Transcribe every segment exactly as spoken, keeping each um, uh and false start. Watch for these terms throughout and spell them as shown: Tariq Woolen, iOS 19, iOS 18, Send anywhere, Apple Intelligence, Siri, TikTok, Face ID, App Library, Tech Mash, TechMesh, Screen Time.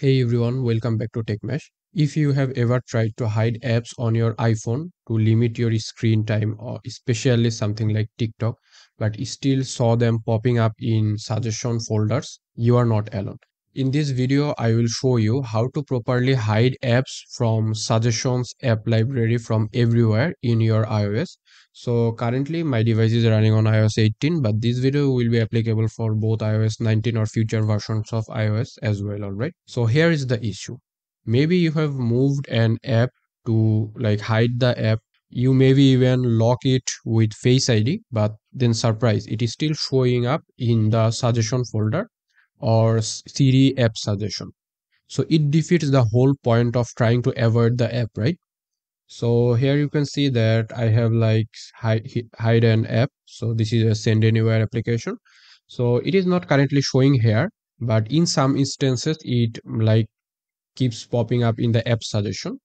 Hey everyone, welcome back to Tech Mash. If you have ever tried to hide apps on your iPhone to limit your screen time, or especially something like TikTok, but still saw them popping up in suggestion folders, you are not alone. In this video, I will show you how to properly hide apps from suggestions app library from everywhere in your iOS. So currently my device is running on i O S eighteen, but this video will be applicable for both i O S nineteen or future versions of iOS as well. Alright, so here is the issue. Maybe you have moved an app to like hide the app. You maybe even lock it with Face I D, but then surprise, it is still showing up in the suggestion folder or Siri app suggestion. So it defeats the whole point of trying to avoid the app, right? So here you can see that I have like hide, hide an app. So this is a Send Anywhere application. So it is not currently showing here, but in some instances it like keeps popping up in the app suggestion.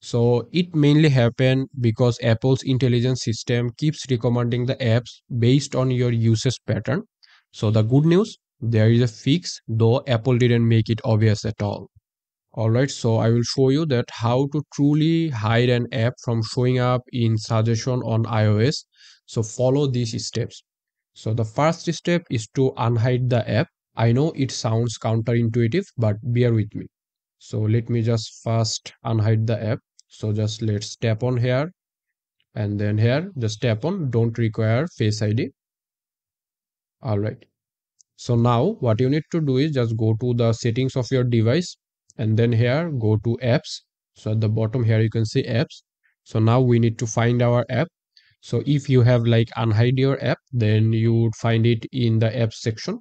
So it mainly happens because Apple's intelligence system keeps recommending the apps based on your usage pattern. So the good news, there is a fix, though Apple didn't make it obvious at all. Alright, so I will show you that how to truly hide an app from showing up in suggestion on iOS. So follow these steps. So the first step is to unhide the app. I know it sounds counterintuitive, but bear with me. So let me just first unhide the app. So just let's tap on here. And then here, just tap on don't require Face I D. Alright. So now what you need to do is just go to the settings of your device. And then here go to apps. So at the bottom here you can see apps. So now we need to find our app. So if you have like unhide your app, then you would find it in the apps section.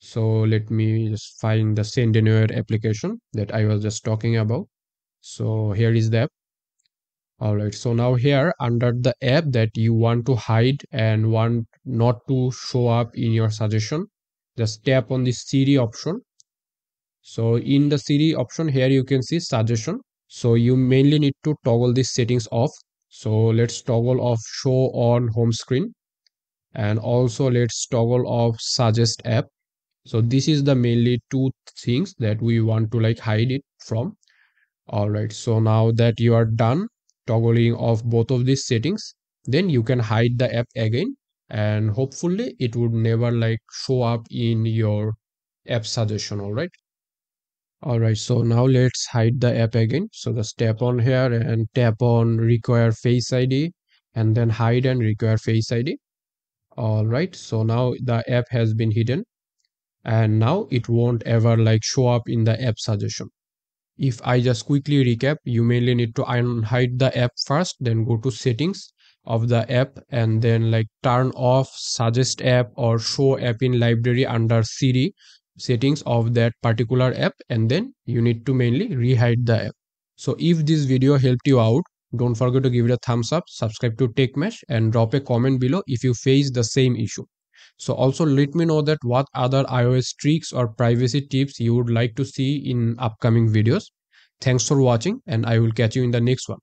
So let me just find the Send Anywhere application that I was just talking about. So here is the app. Alright, so now here under the app that you want to hide and want not to show up in your suggestion, just tap on the Siri option. So in the Siri option here you can see suggestion. So you mainly need to toggle these settings off. So let's toggle off show on home screen, and also let's toggle off suggest app. So this is the mainly two things that we want to like hide it from. Alright, so now that you are done toggling off both of these settings, then you can hide the app again, and hopefully it would never like show up in your app suggestion. Alright. Alright, so now let's hide the app again. So just tap on here and tap on require Face I D, and then hide and require Face I D. Alright, so now the app has been hidden, and now it won't ever like show up in the app suggestion. If I just quickly recap, you mainly need to unhide the app first, then go to settings of the app, and then like turn off suggest app or show app in library under Siri settings of that particular app, and then you need to mainly rehide the app. So if this video helped you out, don't forget to give it a thumbs up, subscribe to TechMesh, and drop a comment below if you face the same issue. So also let me know that what other iOS tricks or privacy tips you would like to see in upcoming videos. Thanks for watching, and I will catch you in the next one.